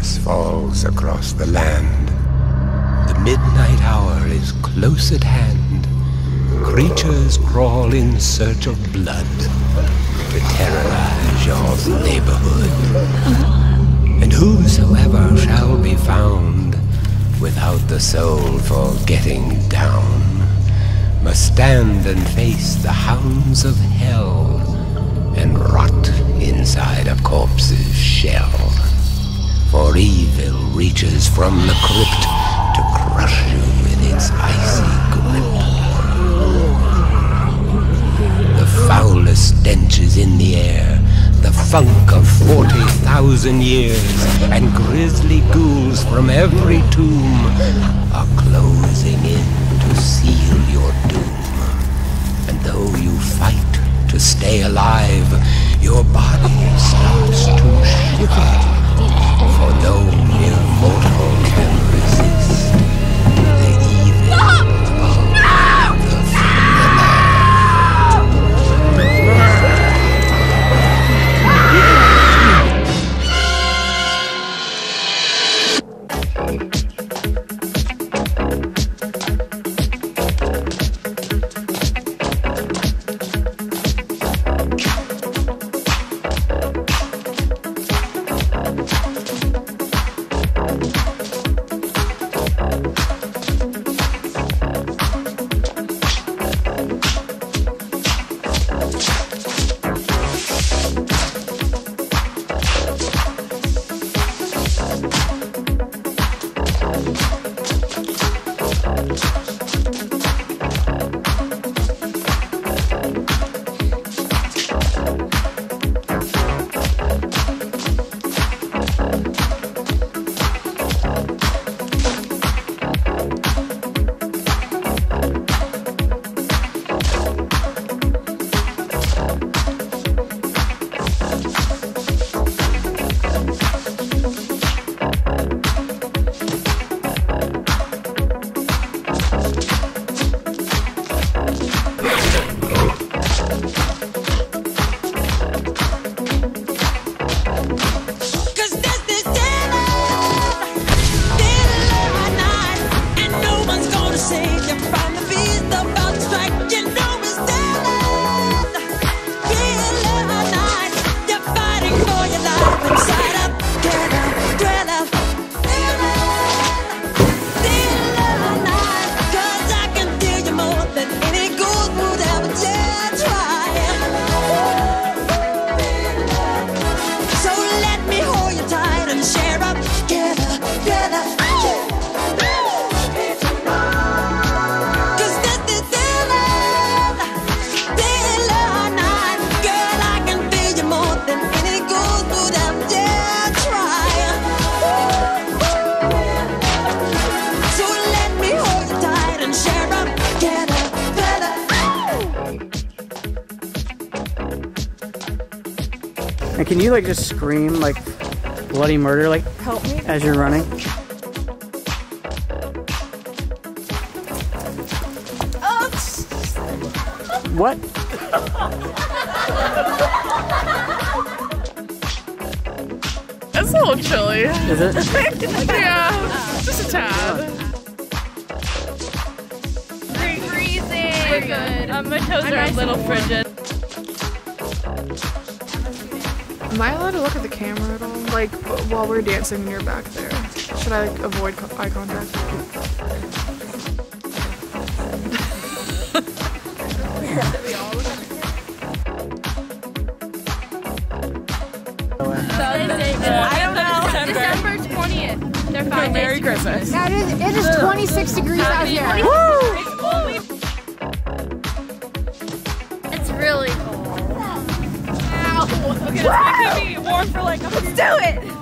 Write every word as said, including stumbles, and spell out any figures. darkness falls across the land. The midnight hour is close at hand. Creatures crawl in search of blood to terrorize your neighborhood. And whosoever shall be found without the soul for getting down must stand and face the hounds of hell and rot inside a corpse's shell. For evil reaches from the crypt to crush you in its icy grip. The foulest stench is in the air, the funk of forty thousand years, and grisly ghouls from every tomb are closing in to seal your doom. And though you fight to stay alive, your body starts to shiver, for no mere mortal can resist the evil of the phenomenon. And can you like just scream like bloody murder like help me as you're running? Oops. What? That's a little chilly. Is it? Yeah, just a tad. Freezing. We're good. Um, my toes are a little frigid. Am I allowed to look at the camera at all? Like, while we're dancing and you're back there? Should I, like, avoid co eye contact? I don't know. December twentieth. They're fine. Okay, Merry Christmas. Now, it is twenty-six degrees out here. Woo! It's really cold. Okay, this could be warm for like a minute. Let's do it!